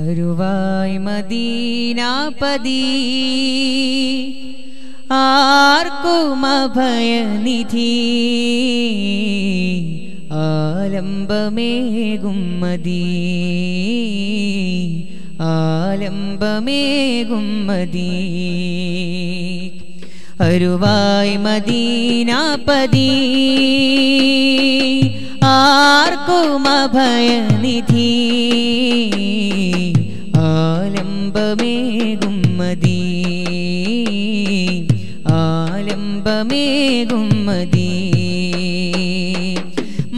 अरुवाय Medina पदी आर्कुम अभय निधि आलंबमेगुम मदी आलंबमेगुम मदी अरुवाय मदीना पदी आर्कुम अभय निधि आलंबमेगुम मदी आलंबमेगुम मदी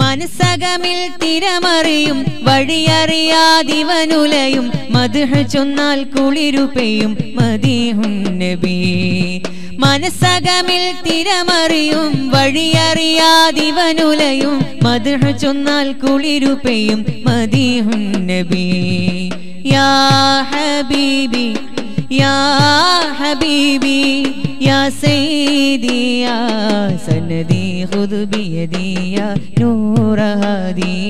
मनसगमिल तिरमरियुम वडियरियादिवनुलयुम मदह चुन्नाल कुलिरुपयुम मदीहुन नबी मनसगमिल तिरमरियुम वडियरियादिवनुलयुम मदह चुन्नाल कुलिरुपयुम मदीहुन नबी या हबीबी या सैदी या सनदी खुद बियदी या नूर हादी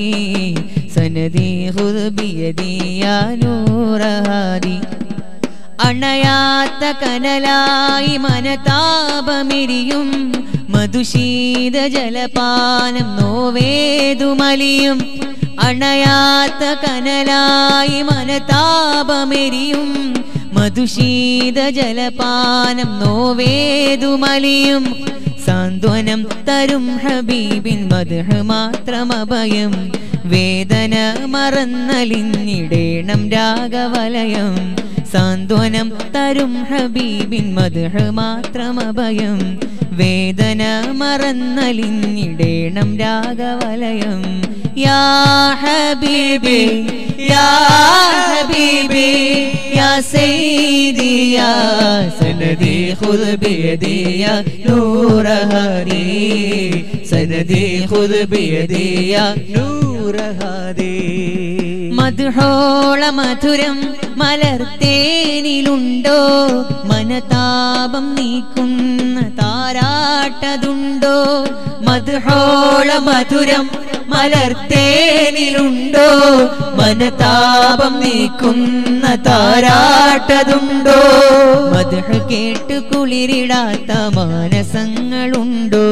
सनदी खुद बियदी या नूर हादी अणयात कनलाई मनतापमेरियुम मधुशीद जलपानं नोवेदुमलियुम अणयात कनलाई मनतापमेरियुम मधुशीद जलपानं नोवेदुमलियुम सांत्वनं तरुम हबीबिन मदह मात्रम अभयम वेदन मरन्नलिन्निडेणं रागवलयम सांत्वनं तरुम हबीबिन मदह मात्रम अभयम वेदन मरन्नलिन्निडेणं रागवलयम या हबीबी या सैदी या सनदी खुद बियदी या नूर हादी सनदी खुद बियदी या नूर हादी मधुरोळ मधुरम മലർത്തേനിലുണ്ടോ മനതാപം നീക്കുന്ന താരാട്ടതുണ്ടോ മധുരോള മധുരം മലർത്തേനിലുണ്ടോ മനതാപം നീക്കുന്ന താരാട്ടതുണ്ടോ മധു കേട്ട് കുളിരിടാത്ത മാനസങ്ങളുണ്ടോ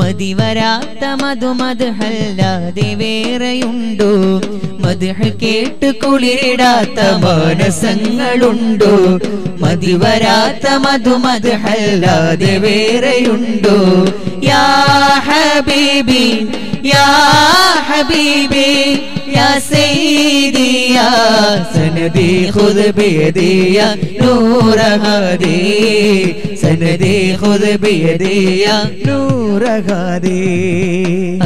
മതിവരാത്ത മധുമധുഹല്ലാതെ വേറെയുണ്ടോ മധു കേട്ട് കുളിരിടാത്ത മാനസങ്ങളുണ്ടോ മതിവരാത്ത മധുമധുഹല്ലാതെ വേറെയുണ്ടോ या हबीबी या सैदी या सनदी खुद बियदी या नूर हादी सनदी खुद बियदी या नूर हादी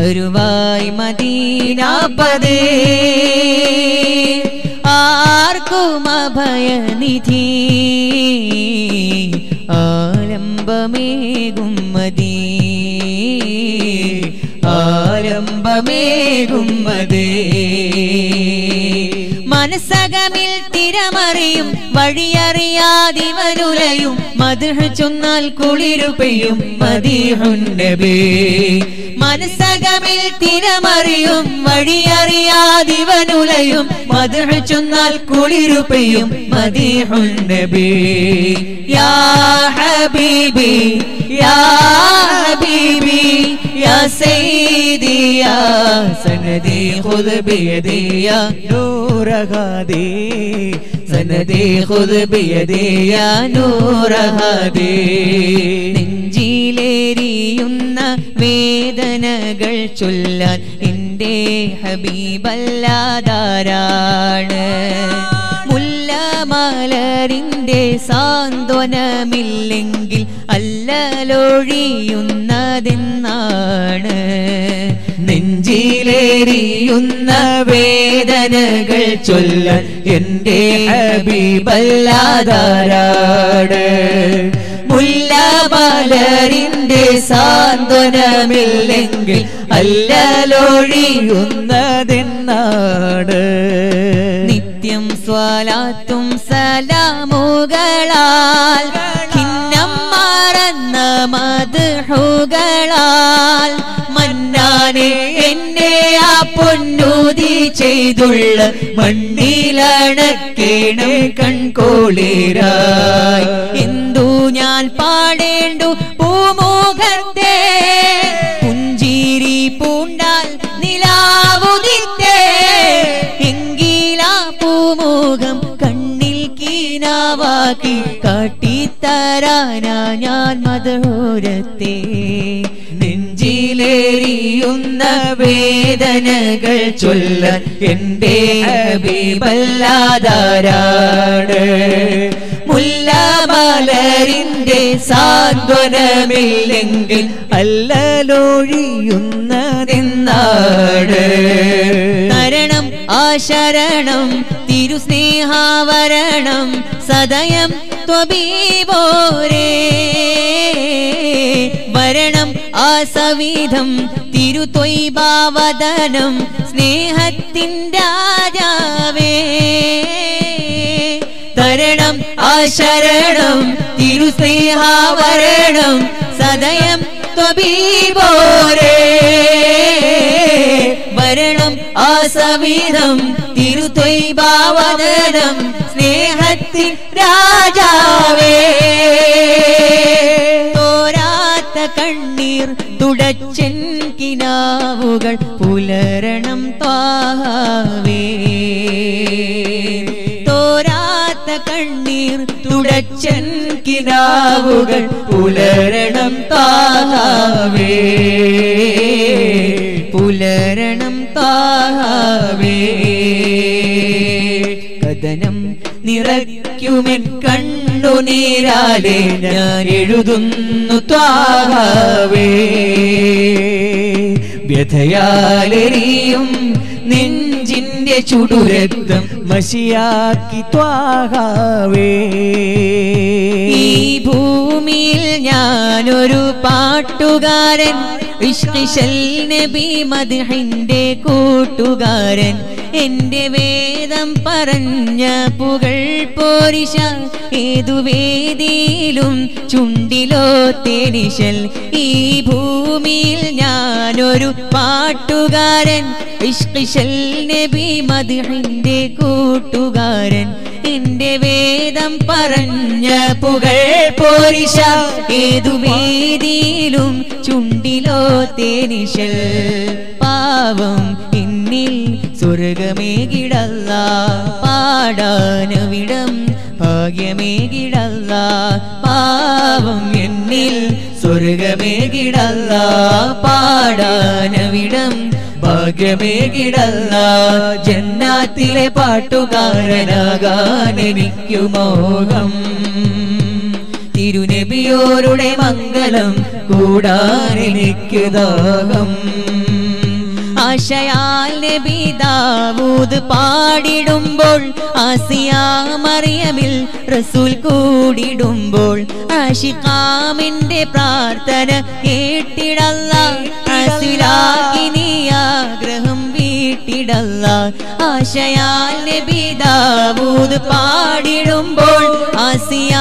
अरुवाय मदीना पदे आर्कुम अभय निधि आलंबमेगुम मदी ആലംബമേകും മദീ മനസകമിൽ തിരമറിയും വഴിയറിയാദിവനുലയും മദ്ഹ് ചൊന്നാൽ കുളിരുപെയ്യും മദീഹുൻ നബി മനസകമിൽ തിരമറിയും വഴിയറിയാദിവനുലയും മദ്ഹ് ചൊന്നാൽ കുളിരുപെയ്യും മദീഹുൻ നബി या हबीबी या सैदी या सनदी खुद बियदी या नूर हादी सनदी खुद बियदी या नूर हादी നെഞ്ചിലേരിയുന്ന വേദനകൾ ചൊല്ലാൻ എൻ്റെ ഹബീബല്ലാതാരാണ് മലരിന്റെ സാന്ത്വനമില്ലെങ്കിൽ അല്ലലൊഴിയുന്നതെന്നാണ് നെഞ്ചിലേറിയുന്ന വേദനകൾ ചൊല്ലാൻ എൻ്റെ ഹബീബല്ലാതാരാണ് മുല്ല മലരിന്റെ സാന്ത്വനമില്ലെങ്കിൽ അല്ലലൊഴിയുന്നതെന്നാണ് നിത്യം സ്വലാത്തും സലാമുകളാൽ ഖിന്നം മറന്ന മദ്ഹുകളാൽ മന്നാനെ എന്നെ ആ പൊന്നൂതി ചെയ്തുള്ള മണ്ണിലണക്കേണം കൺകോളിരായി എന്തു ഞാൻ പാടേണ്ടു പൂമുഖത്തെ പുഞ്ചിരി പൂണ്ടാൽ നിലാവുദിത്തെ എങ്കിലാ പൂമുഖം കണ്ണിൽ കീനാവാക്കി കാട്ടിത്തരാനാ ഞാൻ മധുരത്തെ ിലേറിയുന്ന വേദനകൾ ചൊല്ലാൻ എന്റെ ഹബീബല്ലാദാരാണ് മുല്ലമലരിന്റെ സാന്ത്വനമില്ലെങ്കിൽ അല്ലലൊഴിയുന്നതെന്നാണ് ശരണം ആ ശരണം തിരുസ്നേഹാവരണം സദയം ത്വബീവോരേ വരണം ആസവിധം തിരുത്വൈഭാവദനം സ്നേഹത്തിൻ രാജാവേ തരണം ആശരണം തിരുസ്നേഹാവരണം സദയം ത്വബീവോരേ വരണം ആസവിധം തിരുത്വൈഭാവദനം സ്നേഹത്തിൻ രാജാവേ കണ്ണീർ തുടച്ചൻ കിനാവുകൾ പുലരണം ത്വാവേ തോരാത്ത കണ്ണീർ തുടച്ചൻ കിനാവുകൾ പുലരണം ത്വാവേ പുലരണം ത്വാവേ കഥനം നിറയ്ക്കുമെൻ കണ്ണുനീരാലെ ഞാൻ എഴുതുന്നു ത്വാവേ വ്യഥയാലെറിയും നെഞ്ചിന്റെ ചുടുരക്തം മഷിയാക്കി ത്വാവേ ഈ ഭൂമിയിൽ ഞാനൊരു പാട്ടുകാരൻ ഇശ്ഖിശൽ നബി മദ്ഹിന്റെ കൂട്ടുകാരൻ എന്റെ വേദം പറഞ്ഞ പുകൾ പോരിശ ഏതു വേദിയിലും ചുണ്ടിലോ തേനിശൽ ഈ ഭൂമിയിൽ ഞാനൊരു പാട്ടുകാരൻ ഇശ്ഖിശൽ നബി മദ്ഹിന്റെ കൂട്ടുകാരൻ എന്റെ വേദം പറഞ്ഞ പുകൾ പോരിശ ഏതു വേദിയിലും ചുണ്ടിലോ തേനിശൽ പാവം എന്നിൽ സ്വർഗമേകിടല്ല പാടാനവിടം ഭാഗ്യമേകിടല്ല പാവം എന്നിൽ സ്വർഗമേകിടല്ല പാടാനവിടം ഭാഗ്യമേകിടല്ല ജന്നാത്തിലെ പാട്ടുകാരനാകാൻ എനിക്കു മോഹം തിരുനബിയോരുടെ മംഗളം കൂടാൻ എനിക്കു ദാഹം ആശയാൽ നബി ദാവൂദ് പാടിടുമ്പോൾ ആസിയ മറിയമിൽ റസൂൽ കൂടിടുമ്പോൾ ആശിഖാമിന്റെ പ്രാർത്ഥന കേട്ടിടല്ല ആഗ്രഹം വീട്ടിടല്ല ആശയാൽ നബി ദാവൂദ് പാടിടുമ്പോൾ ആസിയ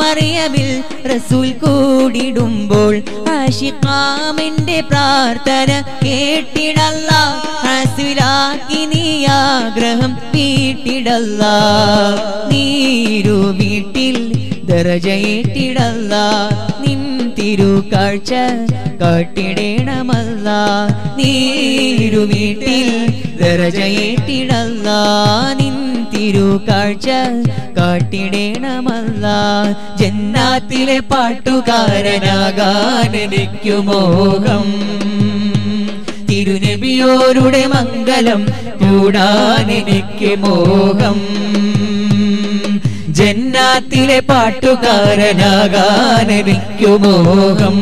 മറിയമിൽ റസൂൽ കൂടിടുമ്പോൾ ആശിഖാമിന്റെ പ്രാർത്ഥന കേട്ടിടല്ല ഹസ്വിലാക്കി നീ ആഗ്രഹം വീട്ടിടല്ല നീരു വീട്ടിൽ ദറജയേറ്റിടല്ല നിൻ തിരുകാഴ്ച കാട്ടിടേണമല്ല നീരു വീട്ടിൽ ദറജയേറ്റിടല്ല നിൻ തിരുകാഴ്ച കാട്ടിടേണമല്ല ജന്നാത്തിലെ പാട്ടുകാരനാകാൻ എനിക്കു മോഹം തിരുനബിയോരുടെ മംഗളം കൂടാൻ എനിക്ക് മോഹം ജന്നാത്തിലെ പാട്ടുകാരനാകാൻ എനിക്കു മോഹം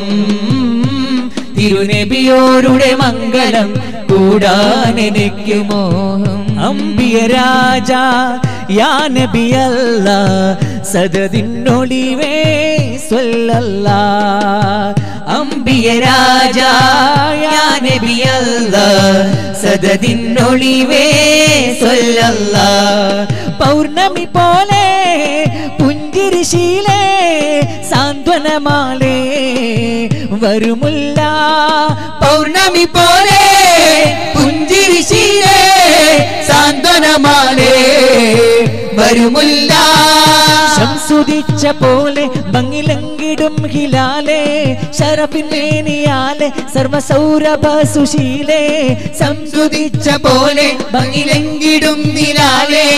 തിരുനബിയോരുടെ മംഗളം കൂടാൻ എനിക്കു മോഹം അംബിയ രാജാ യാ നബിയല്ല സദദിന്നൊളിവേ സ്വല്ലല്ലാ അംബിയ രാജാ യാ നബിയല്ല സദദിന്നൊളിവേ സ്വല്ലല്ലാ പൗർണമി പോലെ പുഞ്ചിരിശീലേ സാന്ത്വന വനമാലേ വരുമുല്ല പൗർണമി പോലെ പുഞ്ചിരിശീലേ സാന്ത്വനമാലേ വരുമുല്ല ശംസുദിച്ച പോലെ ഭംഗിലങ്കിടും ഹിലാലേ ശരഫിനേനിയാലേ സർവസൗരഭ സുശീലേ ശംസുദിച്ച പോലെ ഭംഗിലങ്കിടും ഹിലാലേ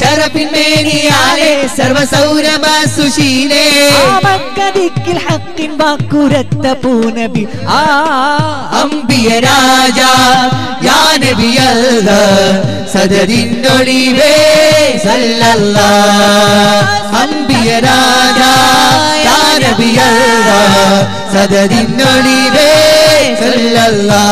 ശരഫിനേനിയാലേ സർവസൗരഭ സുശീലേ ആമക്കദിക്കിൽ ഹഖിൻ വാക്കുരത്ത പൂനബി ആ അംബിയ രാജാ യാ നബി അല്ലാ സദരിന്നൊളിവേ സല്ലല്ലാ അംബിയ രാജാ യാ നബി അല്ലാ സദരിന്നൊളിവേ സല്ലല്ലാ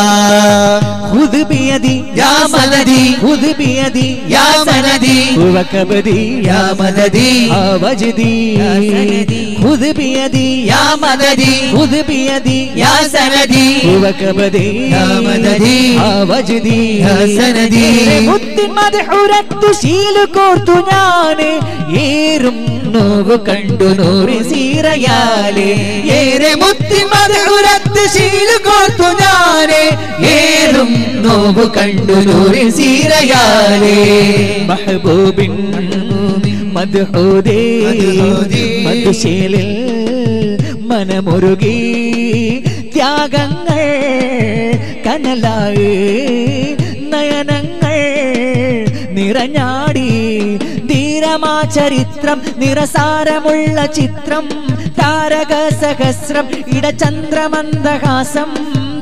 ഖുദ് ബിയദി യാ മദദി ഖുദ് ബിയദി യാ സനദി വകബദി യാ മദദി അവജദി യാ സനദി ഖുദ് ബിയദി യാ മദദി ഖുദ് ബിയദി യാ സനദി വകബദി യാ മദദി അവജദി യാ സനദി മുത്തിൻ മദ്ഹുറത്തു ശീല കോർത്തു ഞാനേ ഏറും നോവു കണ്ടു നൂറി സീറയാലേ ഏറെ മുത്തിൻ മദ്ഹുറത്തു ശീല കോർത്തു ഞാനേ ഏറും നോവു കണ്ടു നൂറി സീറയാലേ മഹബൂബിൻ മദ്ഹൂദേ മദ്ഹൂശീലിൽ മനമുരുകി ത്യാഗങ്ങൾ കനലായി നയനങ്ങൾ നിറഞ്ഞാടി ധീരമാ ചരിത്രം നിറസാരമുള്ള ചിത്രം താരക സഹസ്രം ഇടചന്ദ്രമന്ദഹാസം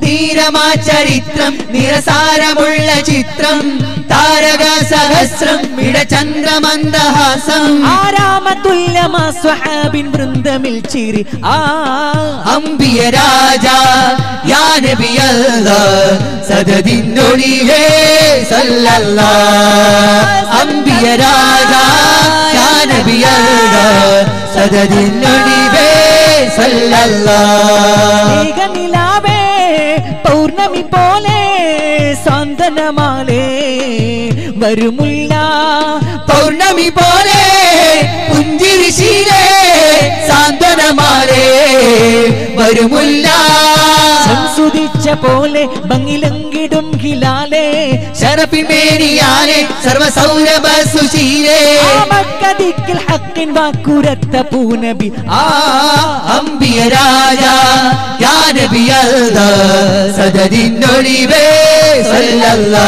ധീരമാ ചരിത്രം നിറസാരമുള്ള ചിത്രം താരക സഹസ്രം ഇടചന്ദ്രമന്ദഹാസം ആരാമതുല്ലമാ സ്വഹാബിൻ വൃന്ദമിൽ ചിരി ആ അംബിയ രാജാ യാ നബി അല്ലാ സദദിന്നൊളിവേ സല്ലല്ലാ അംബിയ രാജാ യാ നബി അല്ലാ സദദിന്നൊളിവേ സല്ലല്ലാ ഏകനിലാവേ പൗർണമി പോലെ സാന്ത്വനമാലേ വരുമുല്ല പൗർണമി പോലെ പുഞ്ചിരിശീലേ സാന്ത്വനമാലേ വരുമുല്ല സംസുദിച്ച പോലെ ഭംഗിലങ്കിടും ഹിലാലേ ശരഫിനേനിയാലേ സർവസൗരഭ സുശീലേ ആമക്കദിക്കിൽ ഹഖിൻ വാക്കുരത്ത പൂനബി ആ അംബിയ രാജാ യാ നബി അല്ലാ സദദിന്നൊളിവേ സല്ലല്ലാ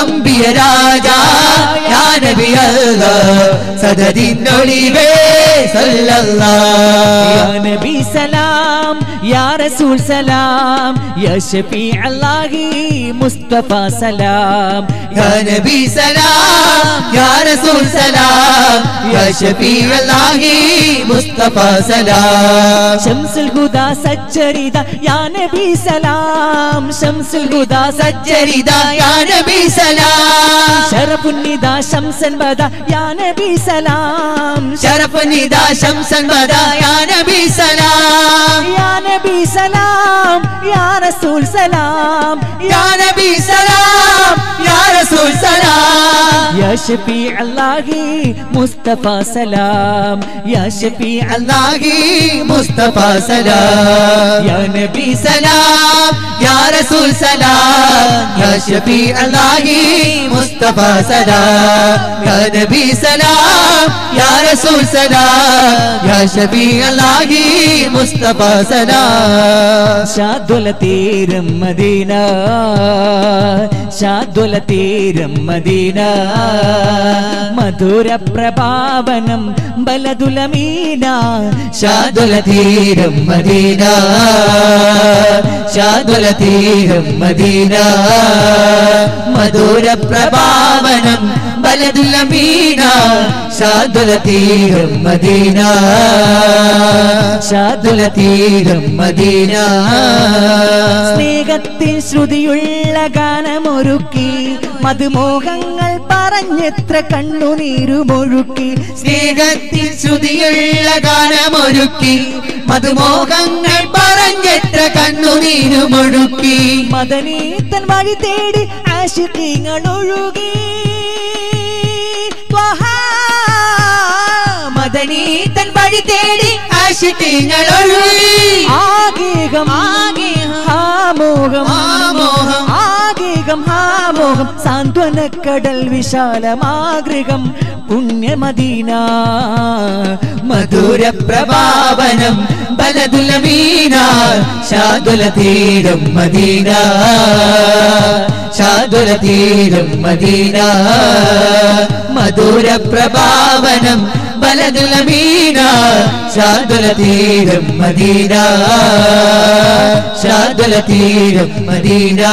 അംബിയ രാജാ യാ നബി അല്ലാ സദദിന്നൊളിവേ സല്ലല്ലാ യാ നബി സലാം യാ റസൂൽ സലാം യാ ശഫീഉ അല്ലാഹി മുസ്തഫ സലാം യാ നബി സലാം യാ റസൂൽ സലാം യാ ശഫീഉ അല്ലാഹി മുസ്തഫ സലാം ശംസുൽ ഹുദാ സജ്ജരിദാ യാ നബി സലാം ശംസുൽ ഹുദാ സജ്ജരിദാ യാ നബി സലാം ശറഫുൻ നിദാ ശംസൻ ബദാ യാ നബി സലാം ശറഫുൻ നിദാ ശംസൻ ബദാ യാ നബി സലാം യാ नबी सलाम या रसूल सलाम या नबी सलाम या रसूल सलाम या शफी अल्लाही मुस्तफा सलाम या शफी अल्लाही मुस्तफा सलाम या नबी सलाम या रसूल सलाम या शफी अल्लाही मुस्तफा सलाम या नबी सलाम या रसूल सलाम या शफी अल्लाही मुस्तफा सलाम शादुल तीरम मदीना शादुल तीरम मदीना मधुर प्रभावनम बलदुल मीना शादुल तीरम मदीना शादुल तीरम मदीना मधुर प्रभावनम बलदुल मीना शादुल तीरम मदीना शादुल तीरम മദീന സ്നേഹത്തിൻ ശ്രുതിയുള്ള ഗാനമൊരുക്കി മധുമോഹങ്ങൾ പറഞ്ഞെത്ര കണ്ണുനീരുമൊഴുക്കി സ്നേഹത്തിൻ ശ്രുതിയുള്ള ഗാനമൊരുക്കി മധുമോഹങ്ങൾ പറഞ്ഞെത്ര കണ്ണുനീരുമൊഴുക്കി മദനീതൻ വഴി തേടി ആശിഖീങ്ങളൊഴുകി മദനീതൻ അവനീ തൻ വഴി തേടി ആശിട്ടിങ്ങളൊഴുകി ആഗേകം ആഗേഹം ഹാമോഹം ഹാമോഹം ആഗേകം ഹാമോഹം സാന്ത്വനക്കടൽ വിശാലമാഗൃഹം പുണ്യമദീന മധുര പ്രഭാവനം ബലതുല മീന ശാദുല തീരം മദീന ശാദുല തീരം മദീന മധുര പ്രഭാവനം ബലതുല മീന ശാദുല തീരം മദീന ശാദുല തീരം മദീന।